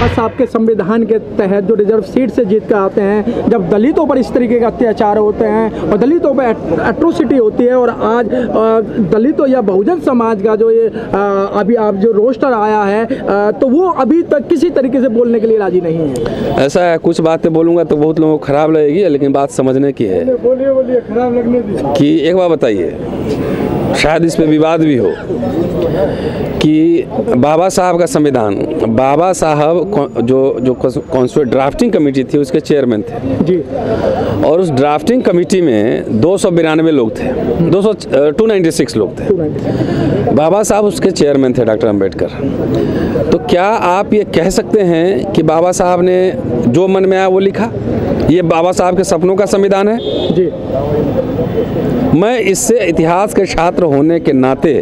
बाबा साहब के संविधान के तहत जो रिजर्व सीट से जीत कर आते हैं, जब दलितों पर इस तरीके के अत्याचार होते हैं और दलितों पर एट्रोसिटी होती है, और आज दलितों या बहुजन समाज का जो ये अभी आप जो रोस्टर आया है तो वो अभी तक किसी तरीके से बोलने के लिए राजी नहीं है। ऐसा है, कुछ बातें बोलूँगा तो बहुत लोगों को खराब लगेगी, लेकिन बात समझने की है। बोलिए बोलिए, खराब लगने दीजिए। कि एक बार बताइए, शायद इस पे विवाद भी हो, कि बाबा साहब का संविधान, बाबा साहब जो कॉन्स्टिट्यूशन ड्राफ्टिंग कमेटी थी उसके चेयरमैन थे जी, और उस ड्राफ्टिंग कमेटी में 292 लोग थे, 296 लोग थे। बाबा साहब उसके चेयरमैन थे, डॉक्टर अंबेडकर। तो क्या आप ये कह सकते हैं कि बाबा साहब ने जो मन में आया वो लिखा, ये बाबा साहब के सपनों का संविधान है जी? मैं इससे इतिहास के छात्र होने के नाते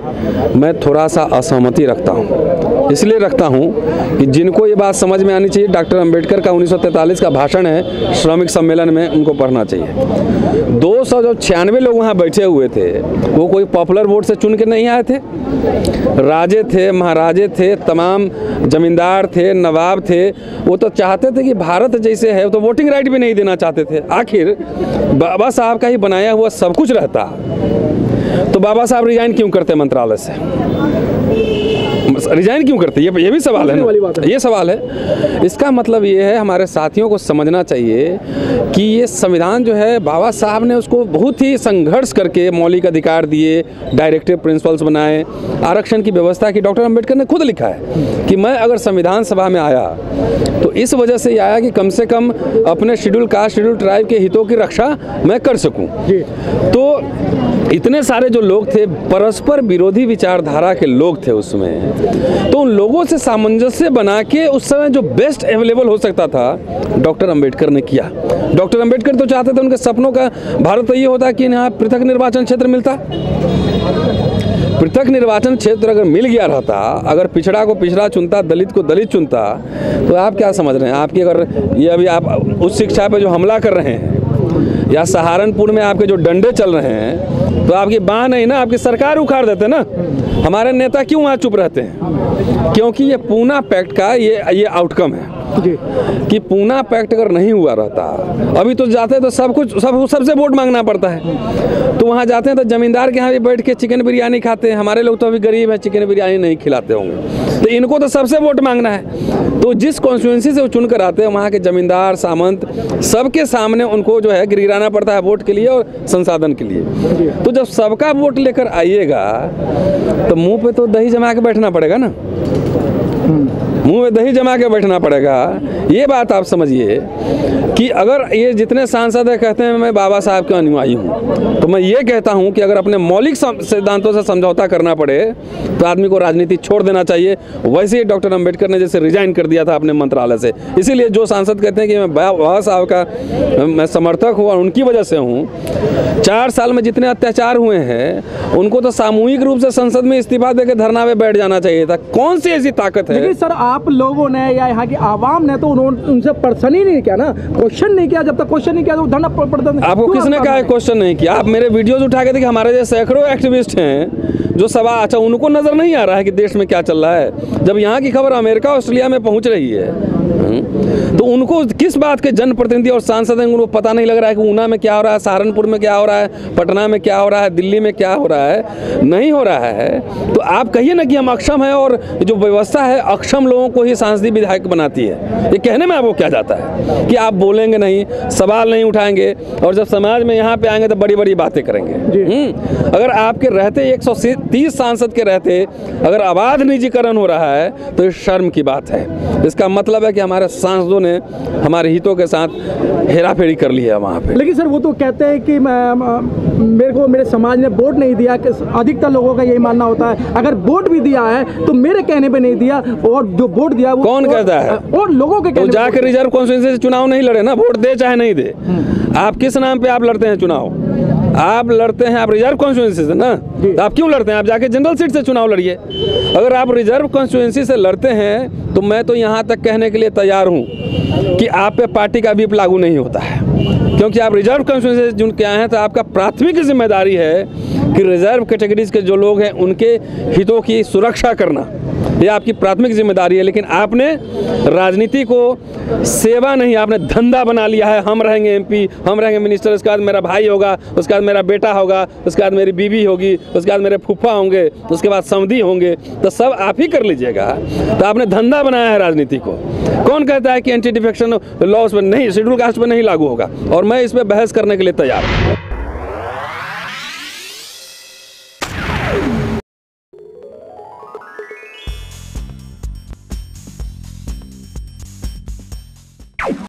मैं थोड़ा सा असहमति रखता हूँ। इसलिए रखता हूँ कि जिनको ये बात समझ में आनी चाहिए, डॉक्टर अंबेडकर का 1943 का भाषण है श्रमिक सम्मेलन में, उनको पढ़ना चाहिए। 296 लोग वहाँ बैठे हुए थे, वो कोई पॉपुलर वोट से चुन के नहीं आए थे। राजे थे, महाराजे थे, तमाम जमींदार थे, नवाब थे, वो तो चाहते थे कि भारत जैसे है, तो वोटिंग राइट भी नहीं देना चाहते थे। आखिर बाबा साहब का ही बनाया हुआ सब कुछ रहता, तो बाबा साहब रिजाइन क्यों करते मंत्रालय से? रिजाइन क्यों करते? ये भी सवाल है ना, ये सवाल है। इसका मतलब ये है, हमारे साथियों को समझना चाहिए कि ये संविधान जो है, बाबा साहब ने उसको बहुत ही संघर्ष करके मौलिक अधिकार दिए, डायरेक्टिव प्रिंसिपल्स बनाए, आरक्षण की व्यवस्था की। डॉक्टर अंबेडकर ने खुद लिखा है कि मैं अगर संविधान सभा में आया तो इस वजह से आया कि कम से कम अपने शेड्यूल कास्ट, शेड्यूल ट्राइब के हितों की रक्षा मैं कर सकूँ। तो इतने सारे जो लोग थे, परस्पर विरोधी विचारधारा के लोग थे उसमें, तो उन लोगों से सामंजस्य बना के उस समय जो बेस्ट अवेलेबल हो सकता था, डॉक्टर अंबेडकर ने किया। डॉक्टर अंबेडकर तो चाहते थे, उनके सपनों का भारत तो ये होता कि यहाँ पृथक निर्वाचन क्षेत्र मिलता। पृथक निर्वाचन क्षेत्र अगर मिल गया रहता, अगर पिछड़ा को पिछड़ा चुनता, दलित को दलित चुनता, तो आप क्या समझ रहे हैं, आपकी अगर ये अभी आप उस शिक्षा पर जो हमला कर रहे हैं, या सहारनपुर में आपके जो डंडे चल रहे हैं, तो आपकी बाह नहीं ना, आपकी सरकार उखाड़ देते ना। हमारे नेता क्यों वहाँ चुप रहते हैं? क्योंकि ये पूना पैक्ट का ये आउटकम है कि पूना पैक्ट अगर नहीं हुआ रहता, अभी तो जाते हैं तो सब कुछ सबसे वोट मांगना पड़ता है। तो वहाँ जाते हैं तो जमींदार के यहाँ भी बैठ के चिकन बिरयानी खाते हैं। हमारे लोग तो अभी गरीब हैं, चिकन बिरयानी नहीं खिलाते होंगे, तो इनको तो सबसे वोट मांगना है। तो जिस कॉन्स्टिट्यूंसी से वो चुन कर आते हैं, वहाँ के जमींदार, सामंत, सबके सामने उनको जो है गिराना पड़ता है वोट के लिए और संसाधन के लिए। तो जब सबका वोट लेकर आइएगा तो मुँह पे तो दही जमा के बैठना पड़ेगा ना, मुँह में दही जमा के बैठना पड़ेगा। ये बात आप समझिए कि अगर ये जितने सांसद हैं कहते हैं मैं बाबा साहब के अनुयायी हूँ, तो मैं ये कहता हूँ कि अगर अपने मौलिक सिद्धांतों से समझौता करना पड़े तो आदमी को राजनीति छोड़ देना चाहिए। वैसे ही डॉक्टर अंबेडकर ने जैसे रिजाइन कर दिया था अपने मंत्रालय से। इसीलिए जो सांसद कहते हैं कि मैं बाबा साहब का मैं समर्थक हूँ और उनकी वजह से हूँ, 4 साल में जितने अत्याचार हुए हैं उनको तो सामूहिक रूप से संसद में इस्तीफा देकर धरना पर बैठ जाना चाहिए था। कौन सी ऐसी ताकत है? सर आप लोगों ने या यहाँ की आवाम ने तो उनसे पर्सन ही नहीं किया ना, क्वेश्चन नहीं किया। जब तक क्वेश्चन नहीं किया तो धरना प्रदर्शन। आपको किसने कहा क्वेश्चन नहीं किया? आप मेरे वीडियोस उठा के देखिए, हमारे जैसे सैकड़ों एक्टिविस्ट हैं जो सवाल, अच्छा उनको नजर नहीं आ रहा है कि देश में क्या चल रहा है। जब यहाँ की खबर अमेरिका, ऑस्ट्रेलिया में पहुँच रही है तो उनको किस बात के जनप्रतिनिधि और सांसद हैं उनको पता नहीं लग रहा है कि ऊना में क्या हो रहा है, सहारनपुर में क्या हो रहा है, पटना में क्या हो रहा है, दिल्ली में क्या हो रहा है, नहीं हो रहा है। तो आप कहिए ना कि हम अक्षम हैं, और जो व्यवस्था है अक्षम लोगों को ही सांसदी विधायक बनाती है। ये कहने में आपको क्या जाता है कि आप बोलेंगे नहीं, सवाल नहीं उठाएंगे, और जब समाज में यहाँ पे आएंगे तो बड़ी बड़ी बातें करेंगे। अगर आपके रहते 130 सांसद के रहते अगर अबाध निजीकरण हो रहा है तो ये शर्म की बात है। इसका मतलब है कि हमारे सांसदों ने हमारे हितों के साथ हेराफेरी कर ली है वहाँ पे। लेकिन सर वो तो कहते हैं कि मेरे को मेरे समाज ने वोट नहीं दिया। अधिकतर लोगों का यही मानना होता है, अगर वोट भी दिया है तो मेरे कहने पे नहीं दिया, और जो वोट दिया वो कौन कहता है? और लोगों के कहने तो जाकर रिजर्व कॉन्स्टिट्यूएंसी से चुनाव नहीं लड़े ना, वोट दे चाहे नहीं दे। आप किस नाम पे आप लड़ते हैं चुनाव? आप लड़ते हैं आप रिजर्व कॉन्स्टिट्यूएंसी से ना, तो आप क्यों लड़ते हैं? आप जाके जनरल सीट से चुनाव लड़िए। अगर आप रिजर्व कॉन्स्टिट्यूएंसी से लड़ते हैं तो मैं तो यहाँ तक कहने के लिए तैयार हूँ कि आप पे पार्टी का व्हिप लागू नहीं होता है, क्योंकि आप रिजर्व कॉन्स्टिट्यूएंसी से चुन के आए हैं। तो आपका प्राथमिक जिम्मेदारी है कि रिजर्व कैटेगरीज के जो लोग हैं उनके हितों की सुरक्षा करना यह आपकी प्राथमिक जिम्मेदारी है। लेकिन आपने राजनीति को सेवा नहीं, आपने धंधा बना लिया है। हम रहेंगे एमपी, हम रहेंगे मिनिस्टर, उसके बाद मेरा भाई होगा, उसके बाद मेरा बेटा होगा, उसके बाद मेरी बीवी होगी, उसके बाद मेरे फूफा होंगे, उसके बाद समधी होंगे, तो सब आप ही कर लीजिएगा। तो आपने धंधा बनाया है राजनीति को। कौन कहता है कि एंटी डिफेक्शन लॉ उस पर नहीं, शेड्यूल कास्ट पर नहीं लागू होगा? और मैं इस पर बहस करने के लिए तैयार हूँ।